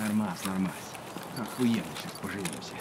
Нормас, нормас. Охуенно сейчас поженимся.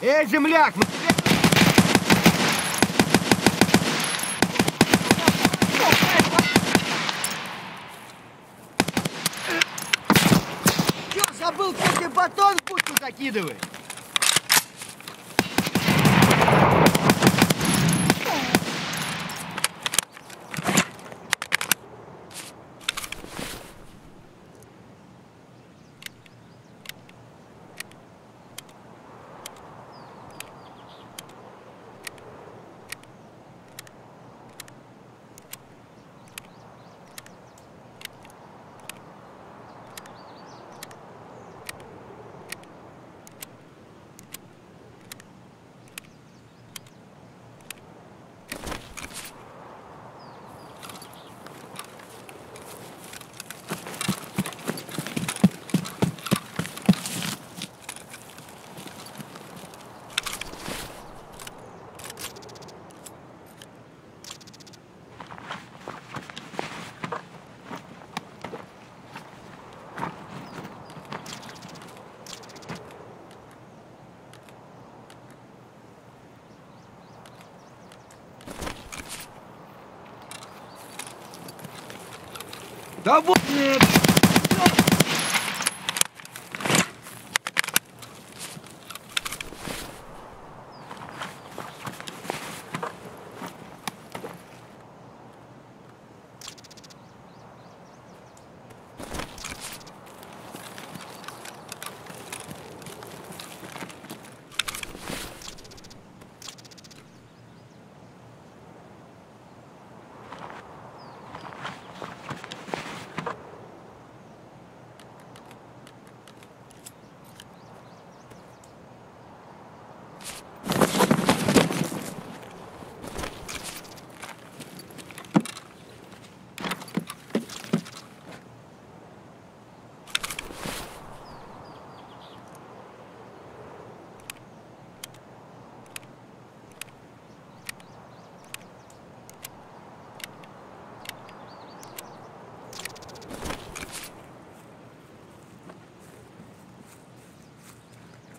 Эй, земляк! Мы тебе... Чё, забыл, как ты батон в пушку закидываешь? Да вот нет!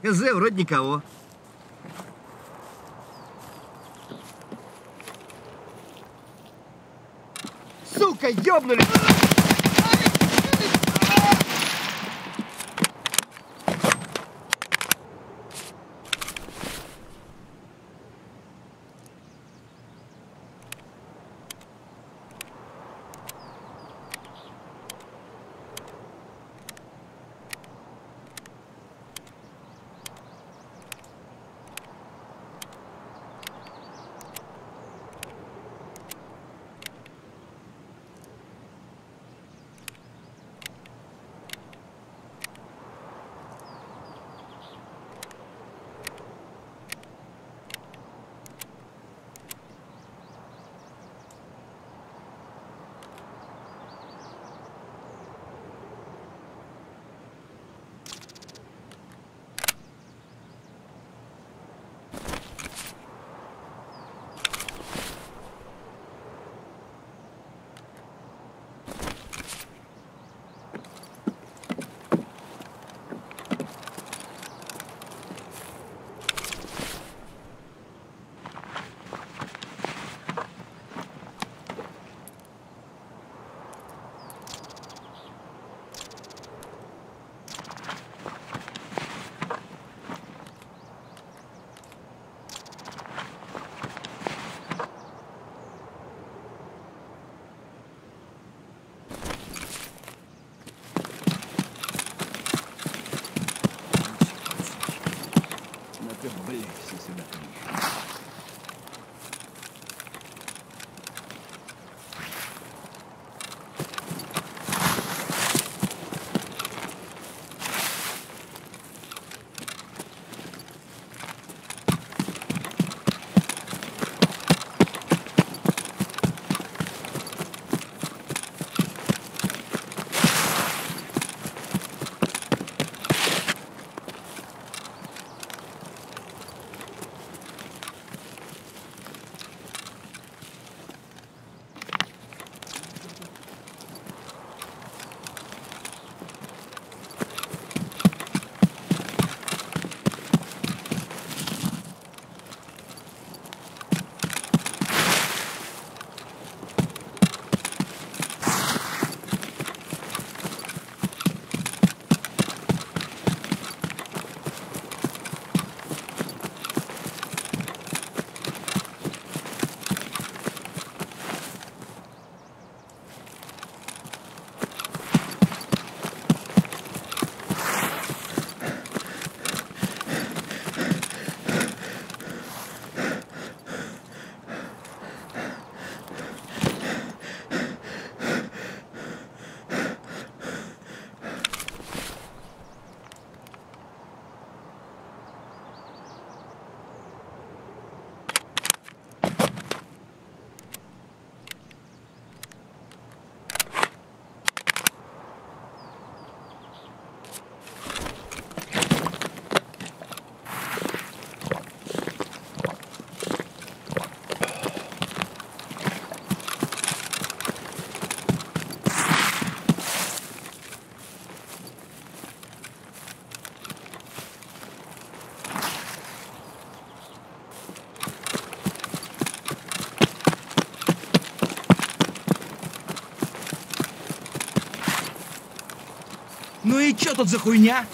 КЗ вроде никого. Сука, ёбнули! И что тут за хуйня?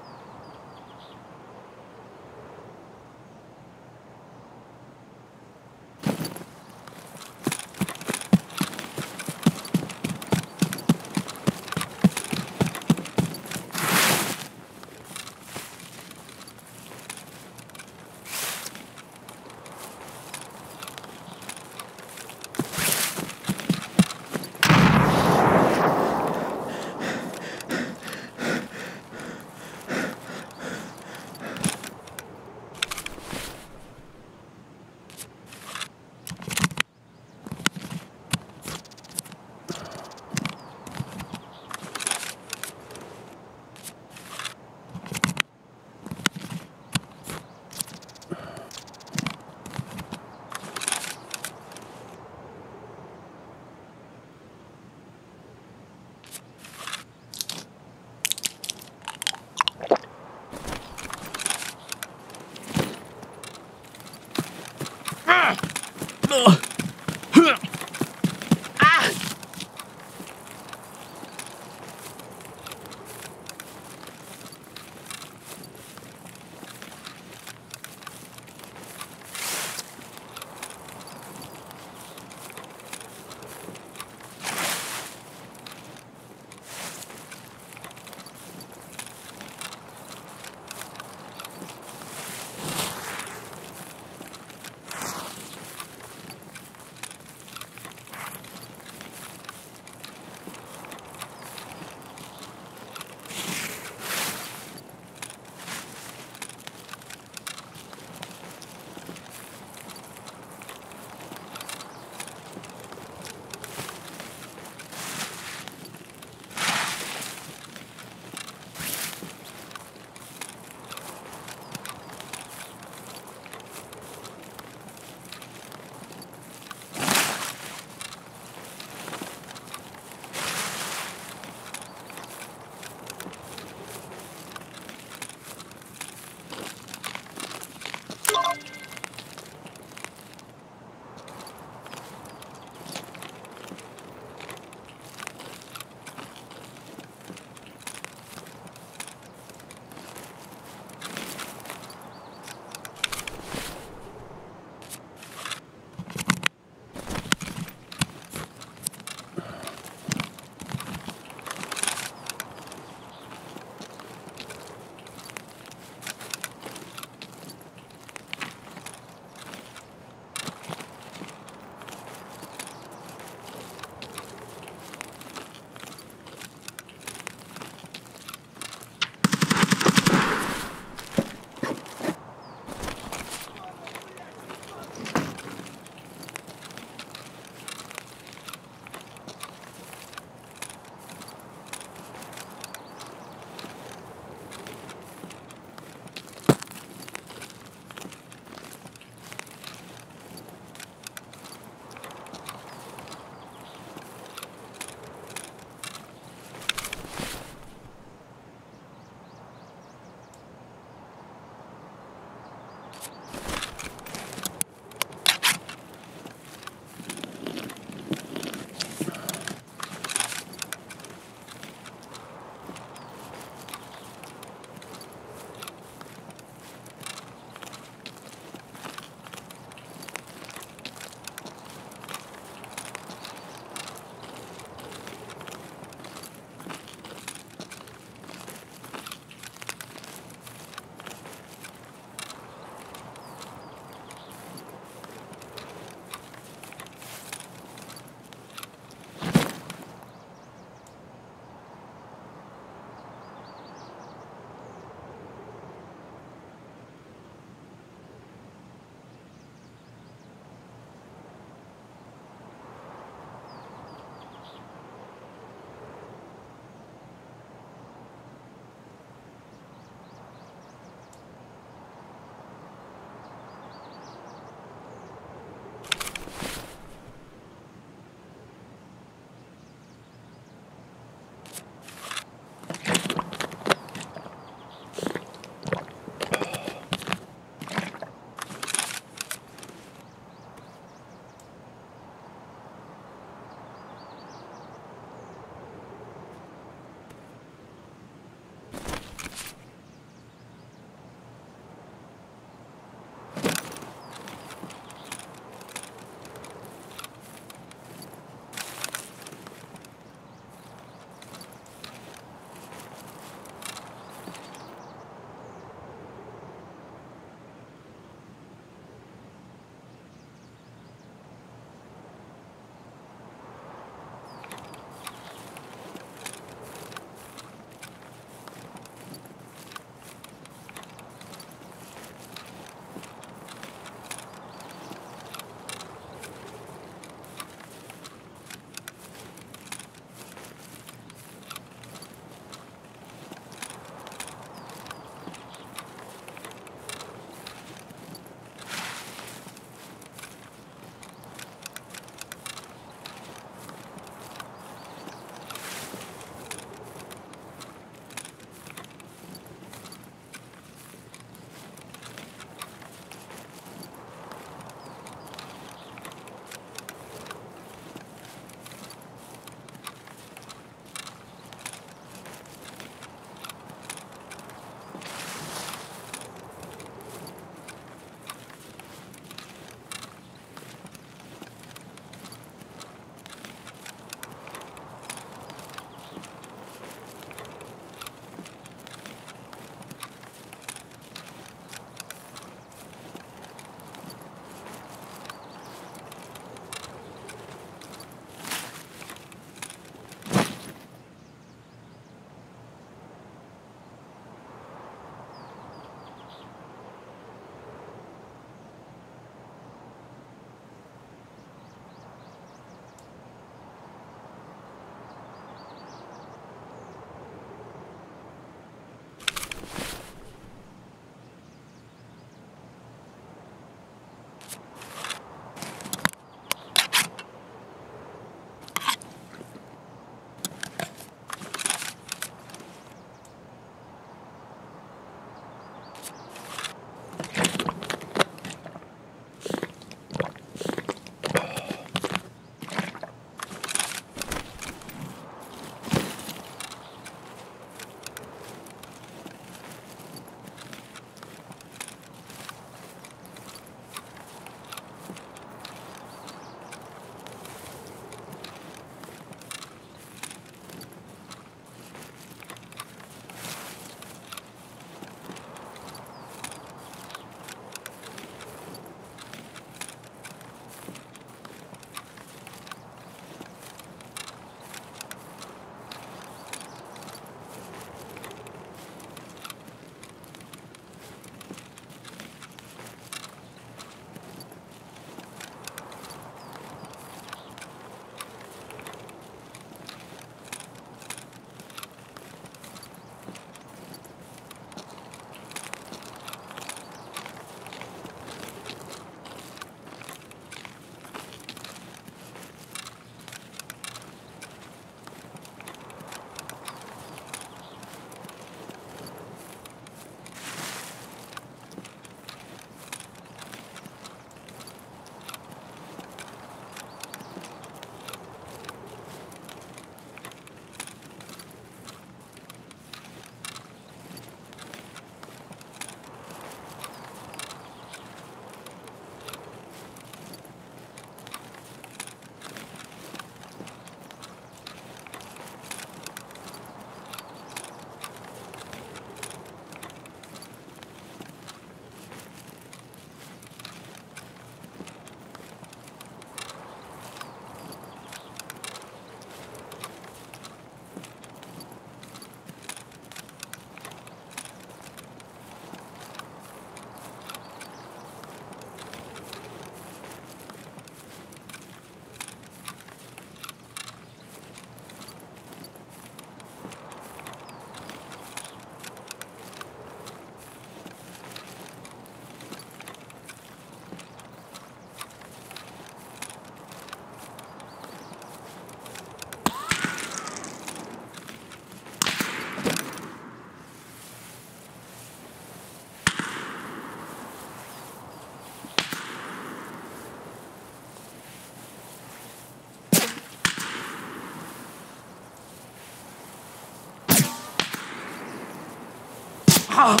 up.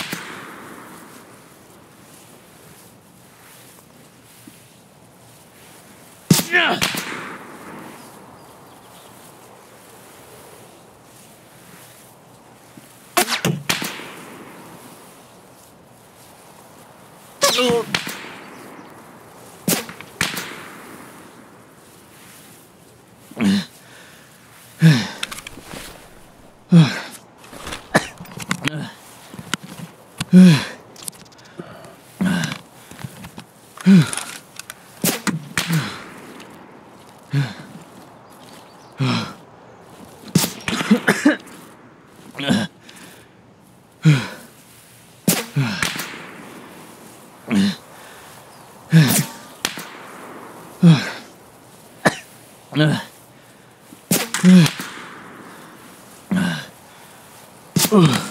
Ugh.